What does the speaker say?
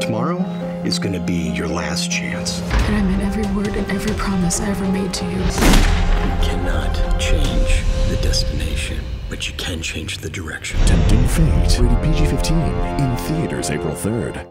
Tomorrow is going to be your last chance. And I meant every word and every promise I ever made to you. You cannot change the destination, but you can change the direction. Tempting Fate, rated PG-15, in theaters April 3rd.